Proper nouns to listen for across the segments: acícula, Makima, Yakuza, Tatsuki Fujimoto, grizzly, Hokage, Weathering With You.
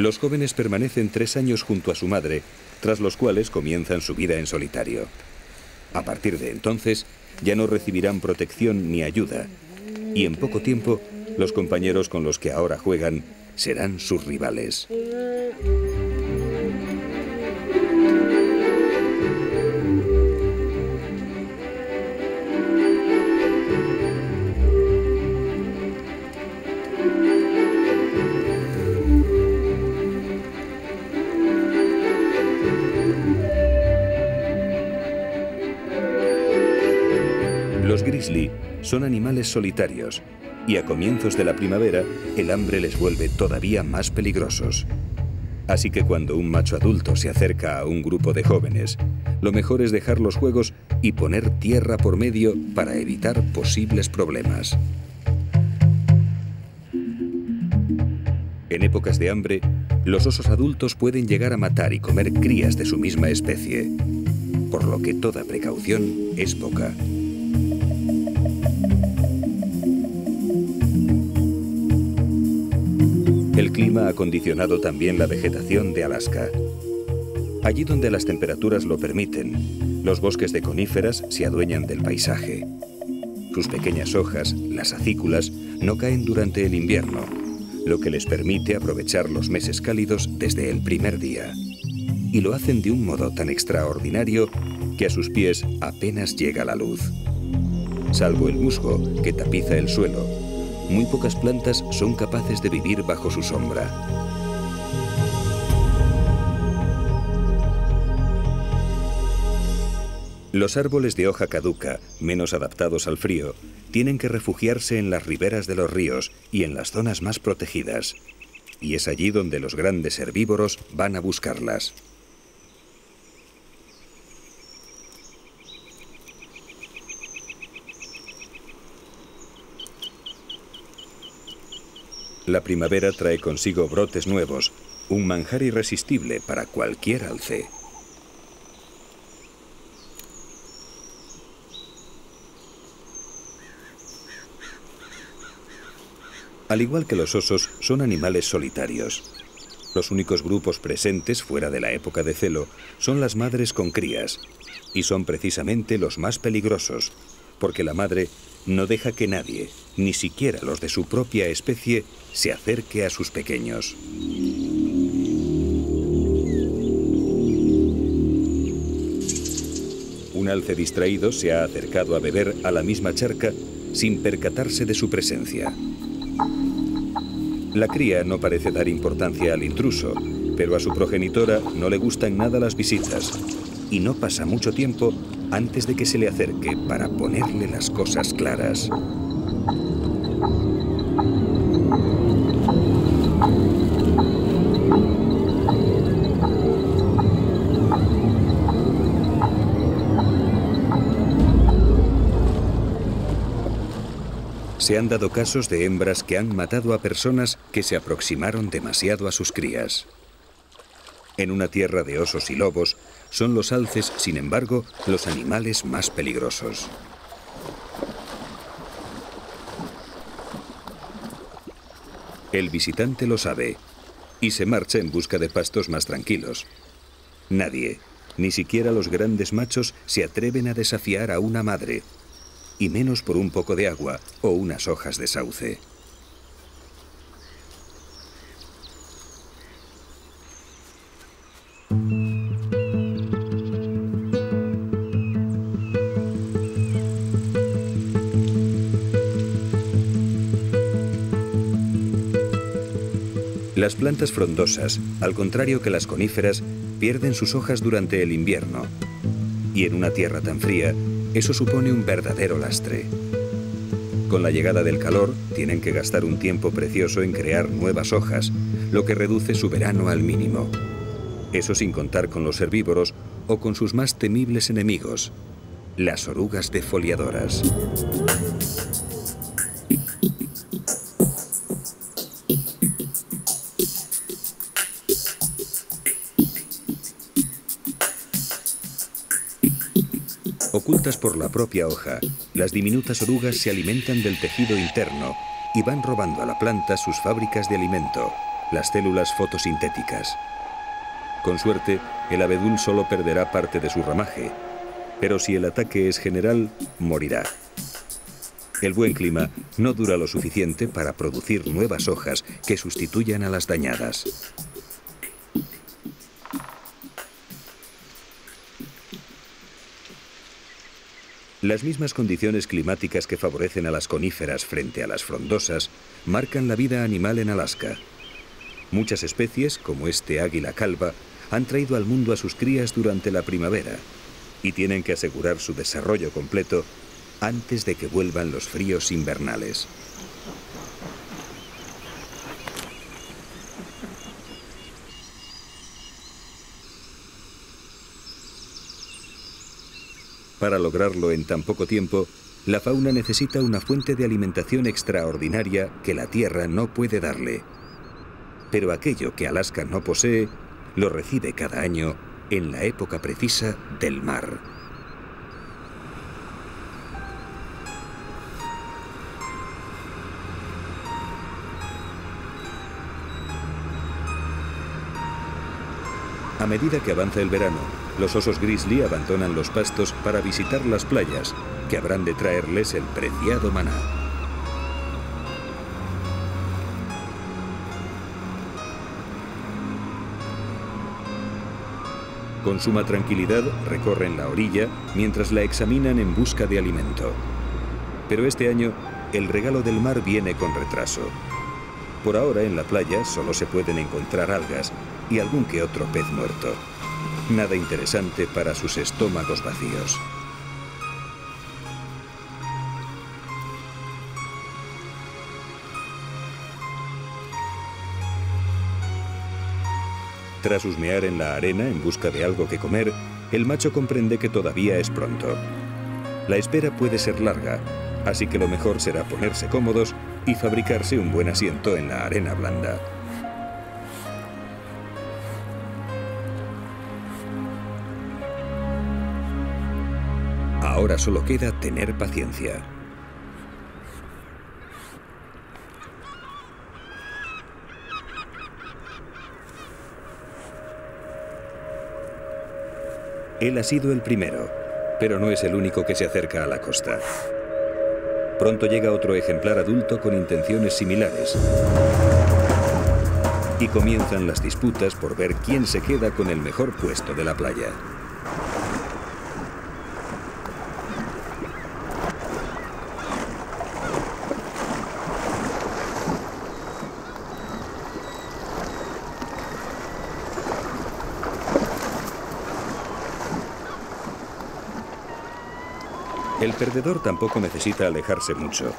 Los jóvenes permanecen 3 años junto a su madre, tras los cuales comienzan su vida en solitario. A partir de entonces, ya no recibirán protección ni ayuda, y en poco tiempo, los compañeros con los que ahora juegan serán sus rivales. Los grizzly son animales solitarios y a comienzos de la primavera el hambre les vuelve todavía más peligrosos. Así que cuando un macho adulto se acerca a un grupo de jóvenes, lo mejor es dejar los juegos y poner tierra por medio para evitar posibles problemas. En épocas de hambre, los osos adultos pueden llegar a matar y comer crías de su misma especie, por lo que toda precaución es poca. El clima ha condicionado también la vegetación de Alaska. Allí donde las temperaturas lo permiten, los bosques de coníferas se adueñan del paisaje. Sus pequeñas hojas, las acículas, no caen durante el invierno, lo que les permite aprovechar los meses cálidos desde el primer día. Y lo hacen de un modo tan extraordinario que a sus pies apenas llega la luz. Salvo el musgo que tapiza el suelo, muy pocas plantas son capaces de vivir bajo su sombra. Los árboles de hoja caduca, menos adaptados al frío, tienen que refugiarse en las riberas de los ríos y en las zonas más protegidas. Y es allí donde los grandes herbívoros van a buscarlas. La primavera trae consigo brotes nuevos, un manjar irresistible para cualquier alce. Al igual que los osos, son animales solitarios. Los únicos grupos presentes fuera de la época de celo son las madres con crías, y son precisamente los más peligrosos, porque la madre no deja que nadie, ni siquiera los de su propia especie, se acerque a sus pequeños. Un alce distraído se ha acercado a beber a la misma charca sin percatarse de su presencia. La cría no parece dar importancia al intruso, pero a su progenitora no le gustan nada las visitas, y no pasa mucho tiempo antes de que se le acerque para ponerle las cosas claras. Se han dado casos de hembras que han matado a personas que se aproximaron demasiado a sus crías. En una tierra de osos y lobos, son los alces, sin embargo, los animales más peligrosos. El visitante lo sabe y se marcha en busca de pastos más tranquilos. Nadie, ni siquiera los grandes machos, se atreven a desafiar a una madre, y menos por un poco de agua o unas hojas de sauce. Las plantas frondosas, al contrario que las coníferas, pierden sus hojas durante el invierno. Y en una tierra tan fría, eso supone un verdadero lastre. Con la llegada del calor, tienen que gastar un tiempo precioso en crear nuevas hojas, lo que reduce su verano al mínimo. Eso sin contar con los herbívoros o con sus más temibles enemigos, las orugas defoliadoras. Ocultas por la propia hoja, las diminutas orugas se alimentan del tejido interno y van robando a la planta sus fábricas de alimento, las células fotosintéticas. Con suerte, el abedul solo perderá parte de su ramaje, pero si el ataque es general, morirá. El buen clima no dura lo suficiente para producir nuevas hojas que sustituyan a las dañadas. Las mismas condiciones climáticas que favorecen a las coníferas frente a las frondosas marcan la vida animal en Alaska. Muchas especies, como este águila calva, han traído al mundo a sus crías durante la primavera y tienen que asegurar su desarrollo completo antes de que vuelvan los fríos invernales. Para lograrlo en tan poco tiempo, la fauna necesita una fuente de alimentación extraordinaria que la Tierra no puede darle. Pero aquello que Alaska no posee, lo recibe cada año en la época precisa del mar. A medida que avanza el verano, los osos grizzly abandonan los pastos para visitar las playas, que habrán de traerles el preciado maná. Con suma tranquilidad recorren la orilla mientras la examinan en busca de alimento. Pero este año, el regalo del mar viene con retraso. Por ahora, en la playa solo se pueden encontrar algas y algún que otro pez muerto. Nada interesante para sus estómagos vacíos. Tras husmear en la arena en busca de algo que comer, el macho comprende que todavía es pronto. La espera puede ser larga, así que lo mejor será ponerse cómodos y fabricarse un buen asiento en la arena blanda. Ahora solo queda tener paciencia. Él ha sido el primero, pero no es el único que se acerca a la costa. Pronto llega otro ejemplar adulto con intenciones similares. Y comienzan las disputas por ver quién se queda con el mejor puesto de la playa. El perdedor tampoco necesita alejarse mucho.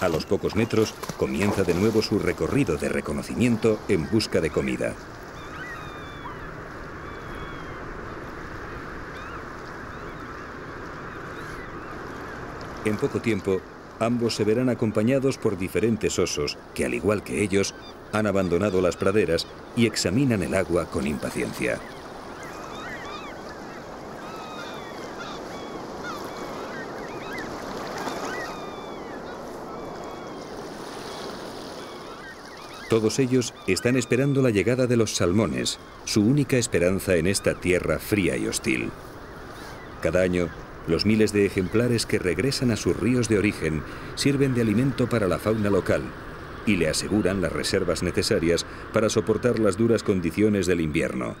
A los pocos metros comienza de nuevo su recorrido de reconocimiento en busca de comida. En poco tiempo, ambos se verán acompañados por diferentes osos que, al igual que ellos, han abandonado las praderas y examinan el agua con impaciencia. Todos ellos están esperando la llegada de los salmones, su única esperanza en esta tierra fría y hostil. Cada año, los miles de ejemplares que regresan a sus ríos de origen sirven de alimento para la fauna local y le aseguran las reservas necesarias para soportar las duras condiciones del invierno.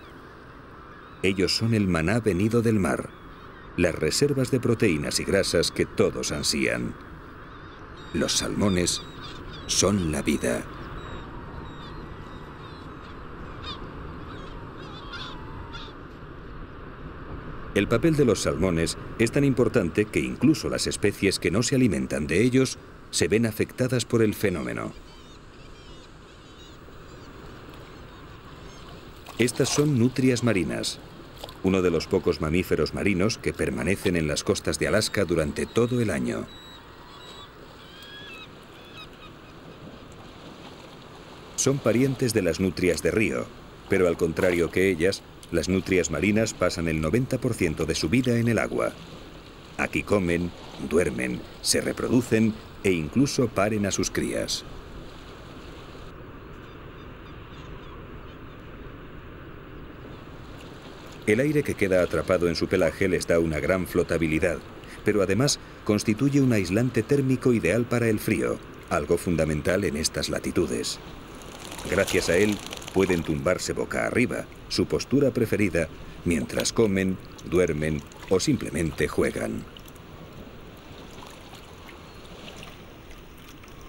Ellos son el maná venido del mar, las reservas de proteínas y grasas que todos ansían. Los salmones son la vida. El papel de los salmones es tan importante que incluso las especies que no se alimentan de ellos se ven afectadas por el fenómeno. Estas son nutrias marinas, uno de los pocos mamíferos marinos que permanecen en las costas de Alaska durante todo el año. Son parientes de las nutrias de río, pero al contrario que ellas, las nutrias marinas pasan el 90% de su vida en el agua. Aquí comen, duermen, se reproducen e incluso paren a sus crías. El aire que queda atrapado en su pelaje les da una gran flotabilidad, pero además constituye un aislante térmico ideal para el frío, algo fundamental en estas latitudes. Gracias a él, pueden tumbarse boca arriba, su postura preferida, mientras comen, duermen o simplemente juegan.